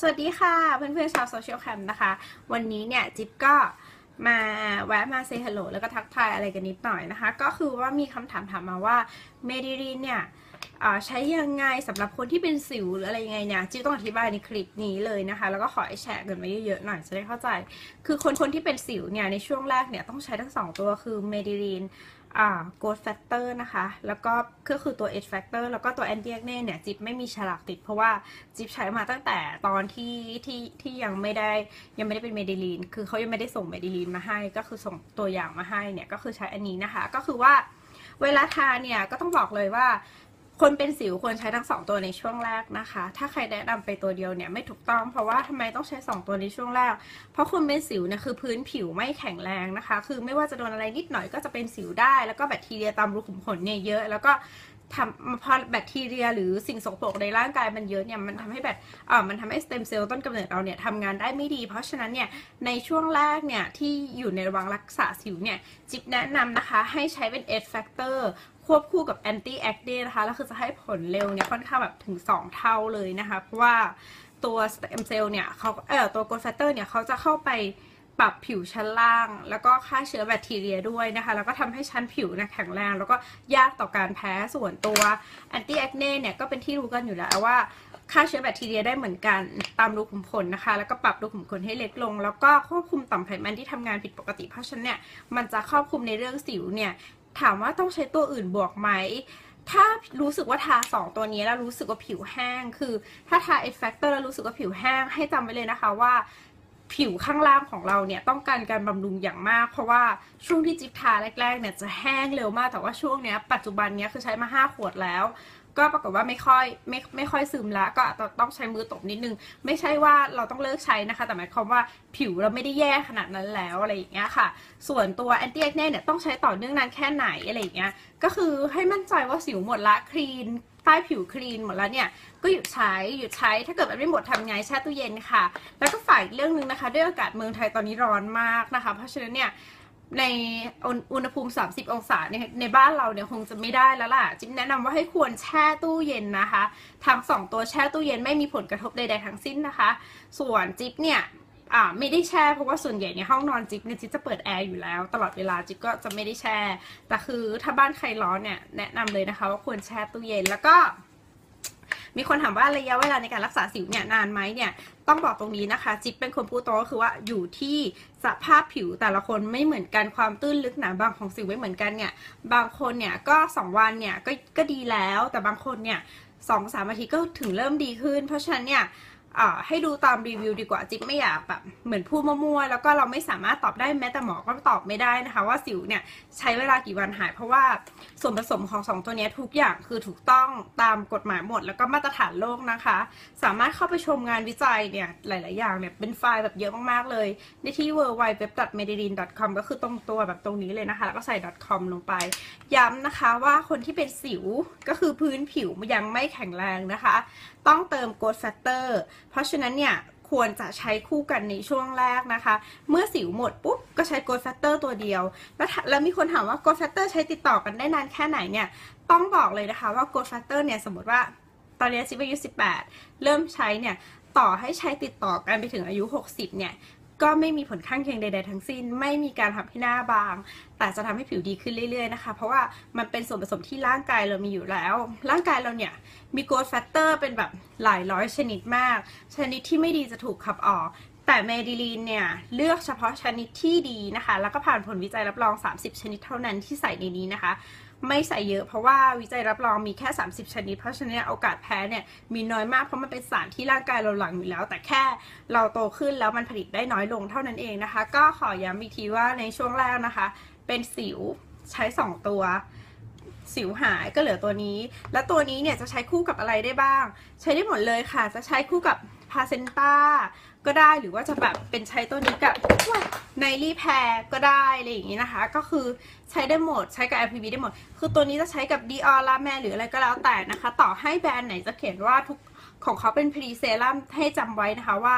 สวัสดีค่ะเพื่อนๆชาวโซเชียลแคมป์นะคะวันนี้เนี่ยจิ๊บก็มาแวะมาเซฮัลโหลแล้วก็ทักทายอะไรกันนิดหน่อยนะคะก็คือว่ามีคำถามถามมาว่าเมดิลีนเนี่ยใช้ยังไงสำหรับคนที่เป็นสิวหรืออะไรยังไงเนี่ยจิ๊บต้องอธิบายในคลิปนี้เลยนะคะแล้วก็ขอให้แชร์กันไว้เยอะๆหน่อยจะได้เข้าใจคือคนที่เป็นสิวเนี่ยในช่วงแรกเนี่ยต้องใช้ทั้งสองตัวคือเมดิลีนGold Factor นะคะแล้วก็คือตัว H Factor แล้วก็ตัว Anti Acne เนี่ยจิ๊บไม่มีฉลากติดเพราะว่าจิ๊บใช้มาตั้งแต่ตอนที่ยังไม่ได้เป็น Medileenc คือเขายังไม่ได้ส่ง Medileenc มาให้ก็คือส่งตัวอย่างมาให้เนี่ยก็คือใช้อันนี้นะคะก็คือว่าเวลาทาเนี่ยก็ต้องบอกเลยว่าคนเป็นสิวควรใช้ทั้ง2ตัวในช่วงแรกนะคะถ้าใครแนะนำไปตัวเดียวเนี่ยไม่ถูกต้องเพราะว่าทำไมต้องใช้2ตัวในช่วงแรกเพราะคนเป็นสิวเนี่ยคือพื้นผิวไม่แข็งแรงนะคะคือไม่ว่าจะโดนอะไรนิดหน่อยก็จะเป็นสิวได้แล้วก็แบคทีเรียตามรูขุมขนเนี่ยเยอะแล้วก็พอแบคทีเรียหรือสิ่งสกปรกในร่างกายมันเยอะเนี่ยมันทำให้สเต็มเซลล์ต้นกำเนิดเราเนี่ยทำงานได้ไม่ดีเพราะฉะนั้นเนี่ยในช่วงแรกเนี่ยที่อยู่ในระหว่างรักษาสิวเนี่ยจิ๊บแนะนำนะคะให้ใช้เป็น H Factorควบคู่กับ Anti Acne นะคะแล้วคือจะให้ผลเร็วเนี่ยค่อนข้างแบบถึง2 เท่าเลยนะคะเพราะว่าตัวสเต็มเซลล์เนี่ยเขาตัว Gold Factor เนี่ยเขาจะเข้าไปปรับผิวชั้นล่างแล้วก็ฆ่าเชื้อแบคทีเรียด้วยนะคะแล้วก็ทำให้ชั้นผิวนะแข็งแรงแล้วก็ยากต่อการแพ้ส่วนตัว Anti Acne เนี่ยก็เป็นที่รู้กันอยู่แล้วว่าฆ่าเชื้อแบคทีเรียได้เหมือนกันตามรูขุมขนนะคะแล้วก็ปรับรูขุมขนให้เล็กลงแล้วก็ควบคุมต่อมไขมันที่ทำงานผิดปกติเพราะฉะนั้นเนี่ยมันจะครอบคลุมในเรื่องสิวเนี่ยถามว่าต้องใช้ตัวอื่นบวกไหมถ้ารู้สึกว่าทา2ตัวนี้แล้วรู้สึกว่าผิวแห้งคือถ้าทา H Factor แล้วรู้สึกว่าผิวแห้งให้จำไว้เลยนะคะว่าผิวข้างล่างของเราเนี่ยต้องการการบำรุงอย่างมากเพราะว่าช่วงที่จิ๊บทาแรกๆเนี่ยจะแห้งเร็วมากแต่ว่าช่วงเนี้ยปัจจุบันเนี้ยคือใช้มา5 ขวดแล้วก็ปรากฏว่าไม่ค่อยซึมละก็ต้องใช้มือตบนิดนึงไม่ใช่ว่าเราต้องเลิกใช้นะคะแต่หมายความว่าผิวเราไม่ได้แย่ขนาดนั้นแล้วอะไรอย่างเงี้ยค่ะส่วนตัว Anti Acne เนี่ยต้องใช้ต่อเนื่องนานแค่ไหนอะไรอย่างเงี้ยก็คือให้มั่นใจว่าสิวหมดละคลีนใต้ผิวคลีนหมดแล้วเนี่ยก็หยุดใช้ถ้าเกิดมันไม่หมดทำไงแช่ตู้เย็นค่ะแล้วก็ฝากอีกเรื่องนึงนะคะด้วยอากาศเมืองไทยตอนนี้ร้อนมากนะคะเพราะฉะนั้นเนี่ยในอุณหภูมิ30 องศาในบ้านเราเนี่ยคงจะไม่ได้แล้วล่ะจิ๊บแนะนำว่าให้ควรแช่ตู้เย็นนะคะทั้ง2ตัวแช่ตู้เย็นไม่มีผลกระทบใดๆทั้งสิ้นนะคะส่วนจิ๊บเนี่ยไม่ได้แช่เพราะว่าส่วนใหญ่ในห้องนอนจิ๊บเนี่ยจิ๊บจะเปิดแอร์อยู่แล้วตลอดเวลาจิ๊บก็จะไม่ได้แช่แต่คือถ้าบ้านใครร้อนเนี่ยแนะนำเลยนะคะว่าควรแช่ตู้เย็นแล้วก็มีคนถามว่าระยะเวลาในการรักษาสิวเนี่ยนานไหมเนี่ยต้องบอกตรงนี้นะคะจิ๊บเป็นคนพูดตรงก็คือว่าอยู่ที่สภาพผิวแต่ละคนไม่เหมือนกันความตื้นลึกหนาบางของสิวไม่เหมือนกันเนี่ยบางคนเนี่ยก็2 วันเนี่ยก็ดีแล้วแต่บางคนเนี่ย2-3 อาทิตย์ก็ถึงเริ่มดีขึ้นเพราะฉะนั้นเนี่ยให้ดูตามรีวิวดีกว่าจิ๊บไม่อยากแบบเหมือนพูดมั่วๆแล้วก็เราไม่สามารถตอบได้แม้แต่หมอก็ตอบไม่ได้นะคะว่าสิวเนี่ยใช้เวลากี่วันหายเพราะว่าส่วนผสมของ2ตัวนี้ทุกอย่างคือถูกต้องตามกฎหมายหมดแล้วก็มาตรฐานโลกนะคะสามารถเข้าไปชมงานวิจัยเนี่ยหลายๆอย่างเนี่ยเป็นไฟล์แบบเยอะมากๆเลยในที่ www.medileencenter.com ก็คือตรงตัวแบบตรงนี้เลยนะคะแล้วก็ใส่ .com ลงไปย้ำนะคะว่าคนที่เป็นสิวก็คือพื้นผิวยังไม่แข็งแรงนะคะต้องเติม Gold Factorเพราะฉะนั้นเนี่ยควรจะใช้คู่กันในช่วงแรกนะคะเมื่อสิวหมดปุ๊บก็ใช้ Gold Factor ตัวเดียวแล้วมีคนถามว่า Gold Factor ใช้ติดต่อกันได้นานแค่ไหนเนี่ยต้องบอกเลยนะคะว่า Gold Factor เนี่ยสมมติว่าตอนนี้จิ๊บอายุ18เริ่มใช้เนี่ยต่อให้ใช้ติดต่อกันไปถึงอายุ60เนี่ยก็ไม่มีผลข้างเคียงใดๆทั้งสิ้นไม่มีการทำให้หน้าบางแต่จะทำให้ผิวดีขึ้นเรื่อยๆนะคะเพราะว่ามันเป็นส่วนผสมที่ร่างกายเรามีอยู่แล้วร่างกายเราเนี่ยมีโกลด์แฟคเตอร์เป็นแบบหลายร้อยชนิดมากชนิดที่ไม่ดีจะถูกขับออกแต่เมดิลีนเนี่ยเลือกเฉพาะชนิดที่ดีนะคะแล้วก็ผ่านผลวิจัยรับรอง30 ชนิดเท่านั้นที่ใส่ในนี้นะคะไม่ใส่เยอะเพราะว่าวิจัยรับรองมีแค่30 ชนิดเพราะฉะนั้นโอกาสแพ้เนี่ยมีน้อยมากเพราะมันเป็นสารที่ร่างกายเราหลั่งอยู่แล้วแต่แค่เราโตขึ้นแล้วมันผลิตได้น้อยลงเท่านั้นเองนะคะก็ขอย้ำอีกทีว่าในช่วงแรกนะคะเป็นสิวใช้2ตัวสิวหายก็เหลือตัวนี้และตัวนี้เนี่ยจะใช้คู่กับอะไรได้บ้างใช้ได้หมดเลยค่ะจะใช้คู่กับพาเซนต้าก็ได้หรือว่าจะแบบเป็นใช้ตัวนี้กับไนลี่แพร์ก็ได้อะไรอย่างนี้นะคะก็คือใช้ได้หมดใช้กับ LPB ได้หมดคือตัวนี้จะใช้กับ Dior ลาแมร์หรืออะไรก็แล้วแต่นะคะต่อให้แบรนด์ไหนจะเขียนว่าทุกของเขาเป็นพรีเซรั่มให้จำไว้นะคะว่า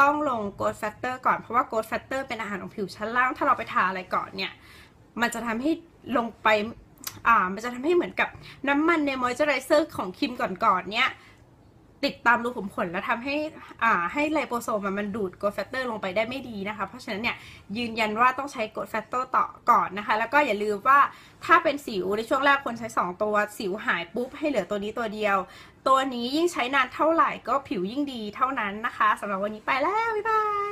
ต้องลง Gold Factor ก่อนเพราะว่า Gold Factor เป็นอาหารของผิวชั้นล่างถ้าเราไปทาอะไรก่อนเนี่ยมันจะทำให้ลงไปมันจะทำให้เหมือนกับน้ำมันในมอยเจอไรเซอร์ของครีมก่อนๆเนี้ย ติดตามรูขุมขนและทำให้ไลโปโซมมันดูดโกลด์แฟคเตอร์ลงไปได้ไม่ดีนะคะเพราะฉะนั้นเนี่ยยืนยันว่าต้องใช้โกลด์แฟคเตอร์ต่อก่อนนะคะแล้วก็อย่าลืมว่าถ้าเป็นสิวในช่วงแรกควรใช้2ตัวสิวหายปุ๊บให้เหลือตัวนี้ตัวเดียวตัวนี้ยิ่งใช้นานเท่าไหร่ก็ผิวยิ่งดีเท่านั้นนะคะสำหรับวันนี้ไปแล้วบ๊ายบาย